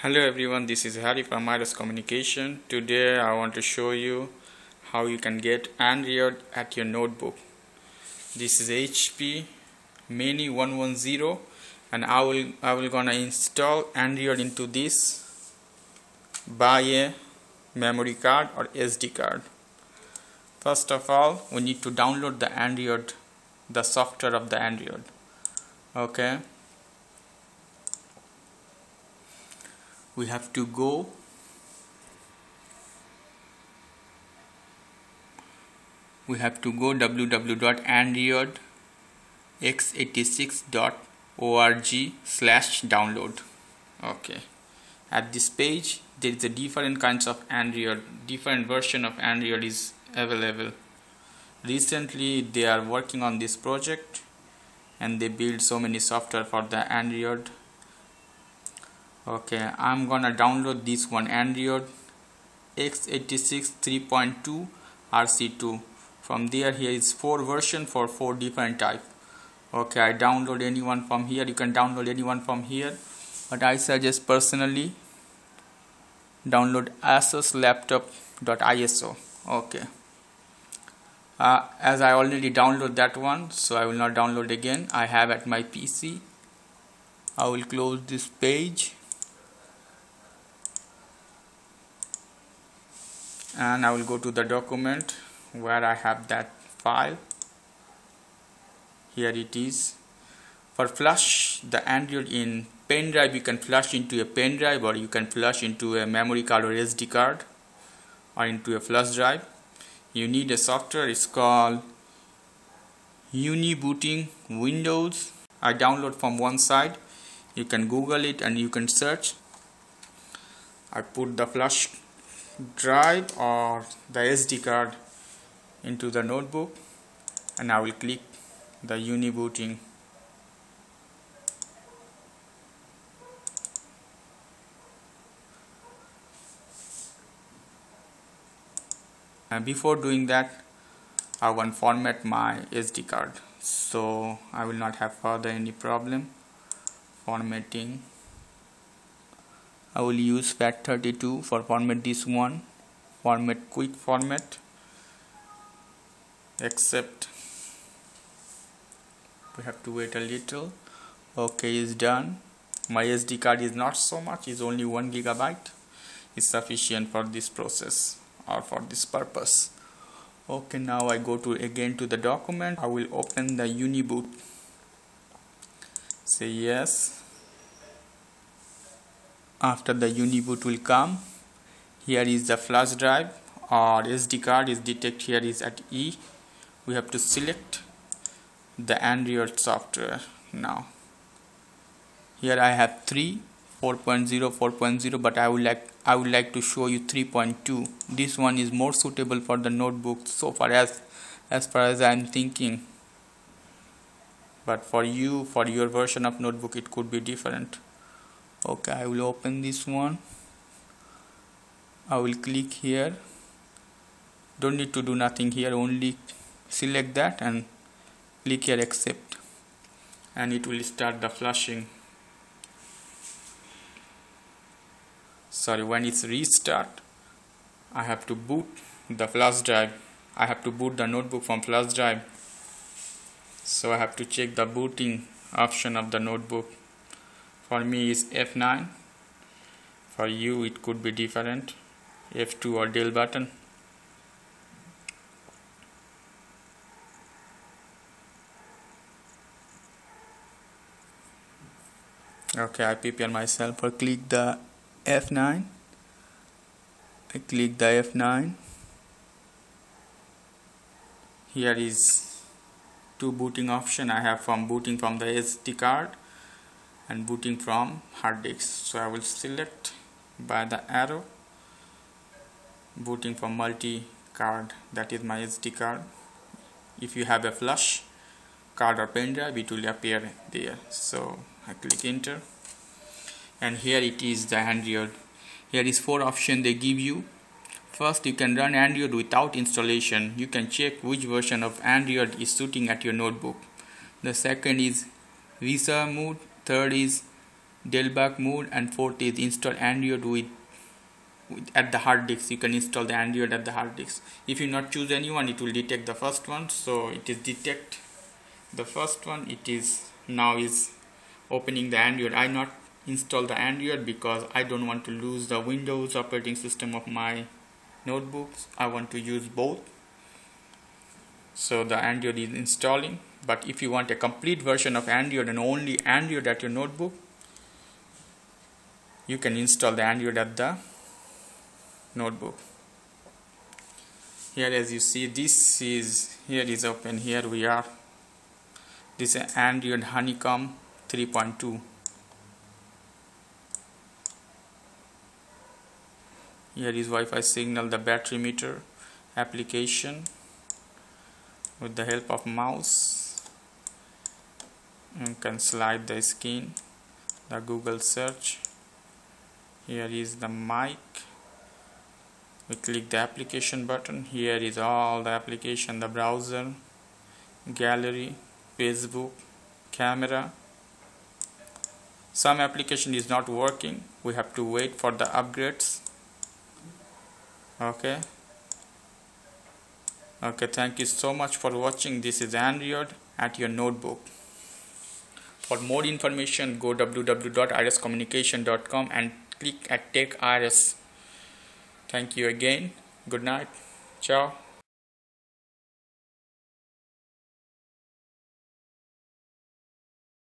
Hello everyone, this is Harry from Aires Communication. Today I want to show you how you can get Android at your notebook. This is HP Mini 110 and I will gonna install Android into this by a memory card or SD card. First of all, we need to download the Android, the software of the Android. Okay. We have to go www.androidx86.org/download. Okay, at this page there is a different kinds of Android, different version of Android is available. Recently they are working on this project and they build so many software for the Android. Okay, I'm gonna download this one, Android x86 3.2 RC2. From there, here is 4 version for 4 different type. Okay, I download anyone from here. You can download anyone from here, but I suggest personally download asuslaptop.iso. Okay, as I already download that one, so I will not download again. I have at my PC. I will close this page. And I will go to the document where I have that file. Here it is. For flash the Android in pen drive, you can flash into a pen drive or you can flash into a memory card or SD card or into a flash drive. You need a software, it's called UniBooting Windows. I download from one side. You can Google it and you can search. I put the flash drive or the SD card into the notebook and I will click the UniBooting. And before doing that, I want to format my SD card, so I will not have further any problem formatting. I will use FAT32 for format this one, format quick format, except we have to wait a little. Okay, is done. My SD card is not so much, is only 1 gigabyte, is sufficient for this process or for this purpose. Okay, now I go to again to the document. I will open the UniBoot. Say yes. After the UniBoot will come, here is the flash drive or SD card is detect. Here is at E. We have to select the Android software now. Here I have 3, 4.0, 4.0, but I would like to show you 3.2. This one is more suitable for the notebook so far as I am thinking. But for you, for your version of notebook, it could be different. Okay, I will open this one. I will click here. Don't need to do nothing here, only select that and click here accept, and it will start the flashing. Sorry, when it's restart, I have to boot the flash drive. I have to boot the notebook from flash drive, so I have to check the booting option of the notebook. For me is F9, for you it could be different, F2 or del button. Okay, I prepare myself for click the F9. I click the F9. Here is 2 booting option I have, from booting from the SD card and booting from hard disk. So I will select by the arrow booting from multi card, that is my SD card. If you have a flash card or pen drive, it will appear there. So I click enter and here it is the Android. Here is 4 options they give you. First, you can run Android without installation. You can check which version of Android is suiting at your notebook. The second is Visa mode. Third is Dellback mode, and fourth is install Android at the hard disk. You can install the Android at the hard disk. If you not choose anyone, it will detect the first one. So it is detect the first one. It is now is opening the Android. I not install the Android because I don't want to lose the Windows operating system of my notebooks. I want to use both. So the Android is installing. But if you want a complete version of Android and only Android at your notebook, you can install the Android at the notebook. Here, as you see, this is here is open. Here we are. This is Android Honeycomb 3.2. Here is Wi-Fi signal, the battery meter application with the help of mouse. You can slide the skin, the Google search. Here is the mic. We click the application button. Here is all the application, the browser, gallery, Facebook, camera. Some application is not working. We have to wait for the upgrades. Okay, thank you so much for watching. This is Android at your notebook. For more information, go www.airescomunication.com and click at Tech Aires. Thank you again. Good night. Ciao.